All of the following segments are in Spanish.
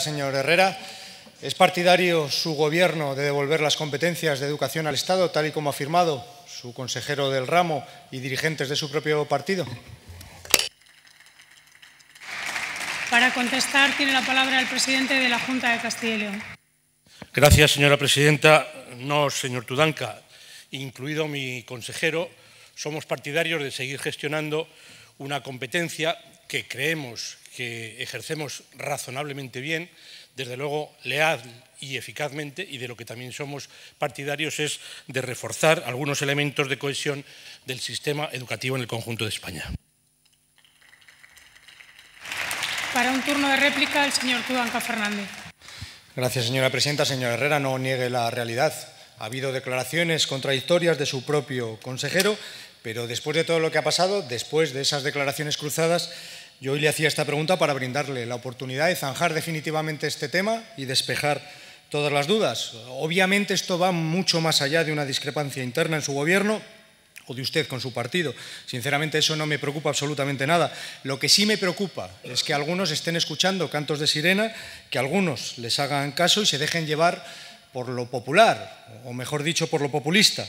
Señor Herrera, ¿es partidario su gobierno de devolver las competencias de educación al Estado, tal y como ha afirmado su consejero del ramo y dirigentes de su propio partido? Para contestar tiene la palabra el presidente de la Junta de Castilla y León. Gracias, señora presidenta. No, señor Tudanca, incluido mi consejero, somos partidarios de seguir gestionando una competencia que creemos que ejercemos razonablemente bien, desde luego leal y eficazmente, y de lo que también somos partidarios es de reforzar algunos elementos de cohesión del sistema educativo en el conjunto de España. Para un turno de réplica, el señor Tudanca Fernández. Gracias, señora presidenta. Señor Herrera, no niegue la realidad. Ha habido declaraciones contradictorias de su propio consejero, pero después de todo lo que ha pasado, después de esas declaraciones cruzadas, yo hoy le hacía esta pregunta para brindarle la oportunidad de zanjar definitivamente este tema y despejar todas las dudas. Obviamente esto va mucho más allá de una discrepancia interna en su gobierno o de usted con su partido. Sinceramente eso no me preocupa absolutamente nada. Lo que sí me preocupa es que algunos estén escuchando cantos de sirena, que algunos les hagan caso y se dejen llevar por lo popular, o mejor dicho, por lo populista.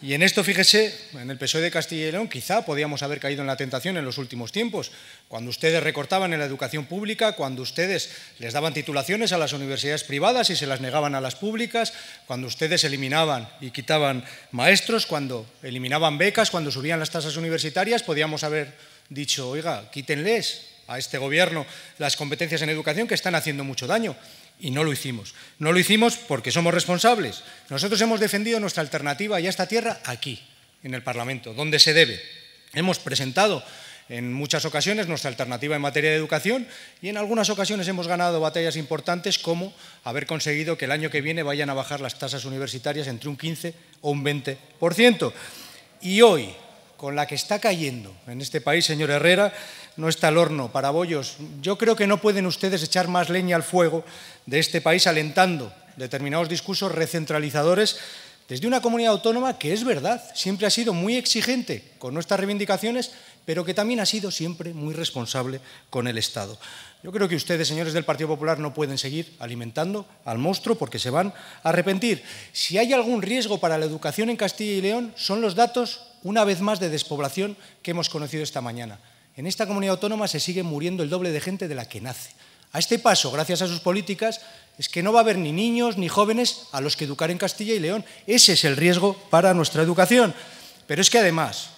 Y en esto, fíjese, en el PSOE de Castilla y León quizá podíamos haber caído en la tentación en los últimos tiempos, cuando ustedes recortaban en la educación pública, cuando ustedes les daban titulaciones a las universidades privadas y se las negaban a las públicas, cuando ustedes eliminaban y quitaban maestros, cuando eliminaban becas, cuando subían las tasas universitarias, podíamos haber dicho, oiga, quítenles a este gobierno las competencias en educación que están haciendo mucho daño. Y no lo hicimos. No lo hicimos porque somos responsables. Nosotros hemos defendido nuestra alternativa y a esta tierra aquí, en el Parlamento, donde se debe. Hemos presentado en muchas ocasiones nuestra alternativa en materia de educación y en algunas ocasiones hemos ganado batallas importantes como haber conseguido que el año que viene vayan a bajar las tasas universitarias entre un 15 o un 20%. Y hoy, con la que está cayendo en este país, señor Herrera, no está el horno para bollos. Yo creo que no pueden ustedes echar más leña al fuego de este país alentando determinados discursos recentralizadores desde una comunidad autónoma que, es verdad, siempre ha sido muy exigente con nuestras reivindicaciones, pero que también ha sido siempre muy responsable con el Estado. Yo creo que ustedes, señores del Partido Popular, no pueden seguir alimentando al monstruo porque se van a arrepentir. Si hay algún riesgo para la educación en Castilla y León, son los datos una vez más de despoblación que hemos conocido esta mañana. En esta comunidad autónoma se sigue muriendo el doble de gente de la que nace. A este paso, gracias a sus políticas, es que no va a haber ni niños ni jóvenes a los que educar en Castilla y León. Ese es el riesgo para nuestra educación. Pero es que además,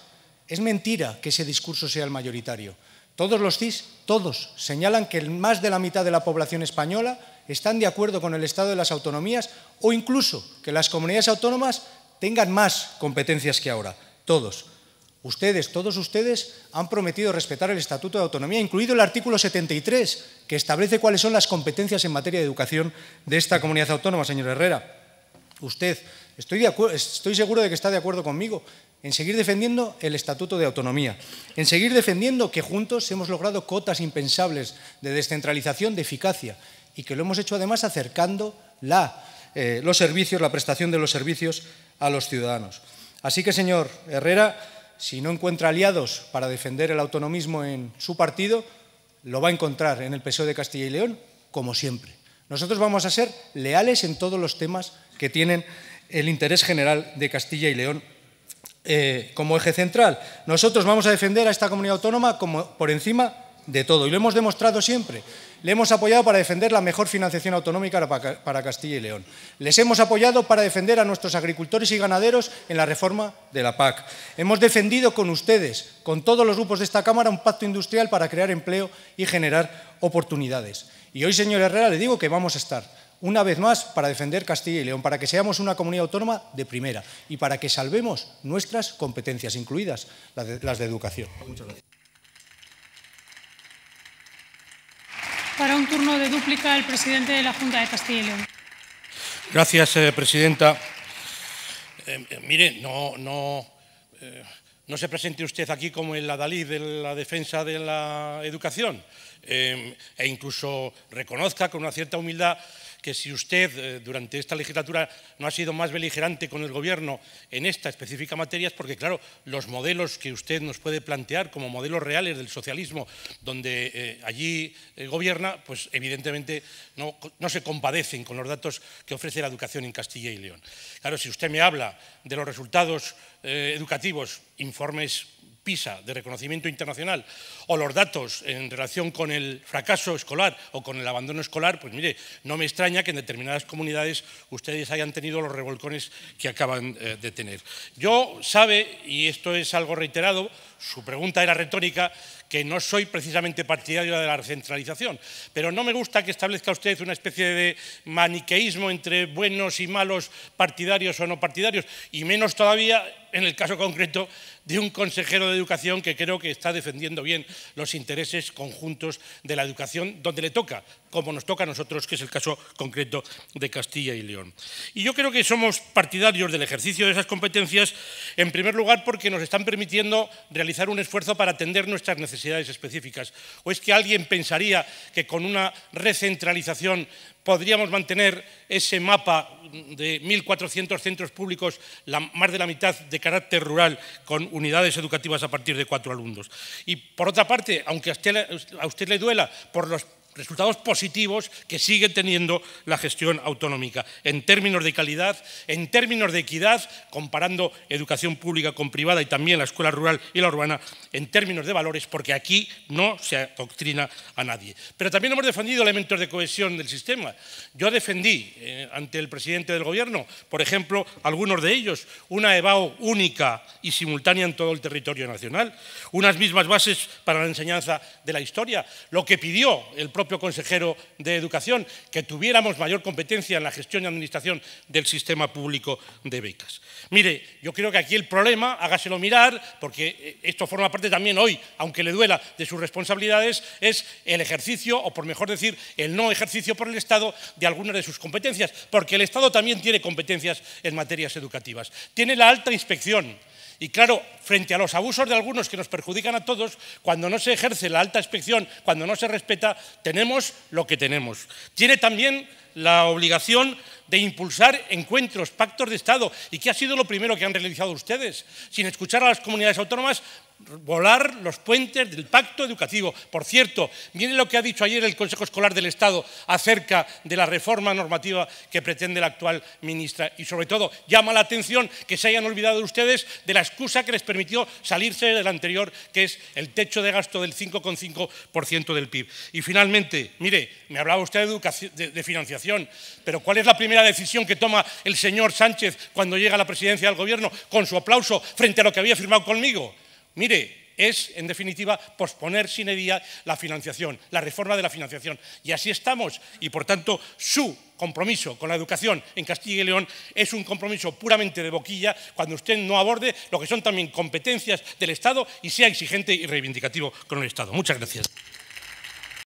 es mentira que ese discurso sea el mayoritario. Todos los CIS, todos, señalan que más de la mitad de la población española están de acuerdo con el Estado de las autonomías o incluso que las comunidades autónomas tengan más competencias que ahora. Todos. Ustedes, todos ustedes, han prometido respetar el Estatuto de Autonomía, incluido el artículo 73, que establece cuáles son las competencias en materia de educación de esta comunidad autónoma, señor Herrera. Usted, estoy seguro de que está de acuerdo conmigo en seguir defendiendo el Estatuto de Autonomía, en seguir defendiendo que juntos hemos logrado cotas impensables de descentralización, de eficacia, y que lo hemos hecho además acercando los servicios, la prestación de los servicios a los ciudadanos. Así que, señor Herrera, si no encuentra aliados para defender el autonomismo en su partido, lo va a encontrar en el PSOE de Castilla y León, como siempre. Nosotros vamos a ser leales en todos los temas que tienen el interés general de Castilla y León como eje central. Nosotros vamos a defender a esta comunidad autónoma como por encima de todo, y lo hemos demostrado siempre. Le hemos apoyado para defender la mejor financiación autonómica para Castilla y León. Les hemos apoyado para defender a nuestros agricultores y ganaderos en la reforma de la PAC. Hemos defendido con ustedes, con todos los grupos de esta Cámara, un pacto industrial para crear empleo y generar oportunidades. Y hoy, señor Herrera, le digo que vamos a estar una vez más para defender Castilla y León, para que seamos una comunidad autónoma de primera y para que salvemos nuestras competencias, incluidas las de educación. Muchas gracias. Para un turno de dúplica, el presidente de la Junta de Castilla y León. Gracias, presidenta. Mire, no se presente usted aquí como el adalid de la defensa de la educación, e incluso reconozca con una cierta humildad que si usted durante esta legislatura no ha sido más beligerante con el Gobierno en esta específica materia es porque, claro, los modelos que usted nos puede plantear como modelos reales del socialismo, donde allí gobierna, pues evidentemente no se compadecen con los datos que ofrece la educación en Castilla y León. Claro, si usted me habla de los resultados educativos, informes PISA de reconocimiento internacional o los datos en relación con el fracaso escolar o con el abandono escolar, pues mire, no me extraña que en determinadas comunidades ustedes hayan tenido los revolcones que acaban de tener. Yo sabe, y esto es algo reiterado, su pregunta era retórica, que no soy precisamente partidario de la recentralización, pero no me gusta que establezca usted una especie de maniqueísmo entre buenos y malos, partidarios o no partidarios, y menos todavía en el caso concreto de un consejero de educación que creo que está defendiendo bien los intereses conjuntos de la educación donde le toca, como nos toca a nosotros, que es el caso concreto de Castilla y León. Y yo creo que somos partidarios del ejercicio de esas competencias, en primer lugar porque nos están permitiendo realizar un esfuerzo para atender nuestras necesidades específicas. ¿O es que alguien pensaría que con una recentralización podríamos mantener ese mapa de 1.400 centros públicos, más de la mitad de carácter rural, con unidades educativas a partir de 4 alumnos? Y por otra parte, aunque a usted le duela por los resultados positivos que sigue teniendo la gestión autonómica en términos de calidad, en términos de equidad, comparando educación pública con privada y también la escuela rural y la urbana, en términos de valores, porque aquí no se adoctrina a nadie. Pero también hemos defendido elementos de cohesión del sistema. Yo defendí ante el presidente del Gobierno, por ejemplo, algunos de ellos, una EBAU única y simultánea en todo el territorio nacional, unas mismas bases para la enseñanza de la historia, lo que pidió el propio consejero de Educación, que tuviéramos mayor competencia en la gestión y administración del sistema público de becas. Mire, yo creo que aquí el problema, hágaselo mirar, porque esto forma parte también hoy, aunque le duela, de sus responsabilidades, es el ejercicio, o por mejor decir, el no ejercicio por el Estado de algunas de sus competencias, porque el Estado también tiene competencias en materias educativas. Tiene la alta inspección. Y claro, frente a los abusos de algunos que nos perjudican a todos, cuando no se ejerce la alta inspección, cuando no se respeta, tenemos lo que tenemos. Tiene también la obligación de impulsar encuentros, pactos de Estado. ¿Y qué ha sido lo primero que han realizado ustedes? Sin escuchar a las comunidades autónomas, volar los puentes del pacto educativo. Por cierto, miren lo que ha dicho ayer el Consejo Escolar del Estado acerca de la reforma normativa que pretende la actual ministra. Y sobre todo, llama la atención que se hayan olvidado ustedes de la excusa que les permitió salirse del anterior, que es el techo de gasto del 5,5% del PIB. Y finalmente, mire, me hablaba usted de financiación, pero ¿cuál es la primera decisión que toma el señor Sánchez cuando llega a la presidencia del Gobierno con su aplauso frente a lo que había firmado conmigo? Mire, es, en definitiva, posponer sine die la financiación, la reforma de la financiación. Y así estamos. Y, por tanto, su compromiso con la educación en Castilla y León es un compromiso puramente de boquilla cuando usted no aborde lo que son también competencias del Estado y sea exigente y reivindicativo con el Estado. Muchas gracias.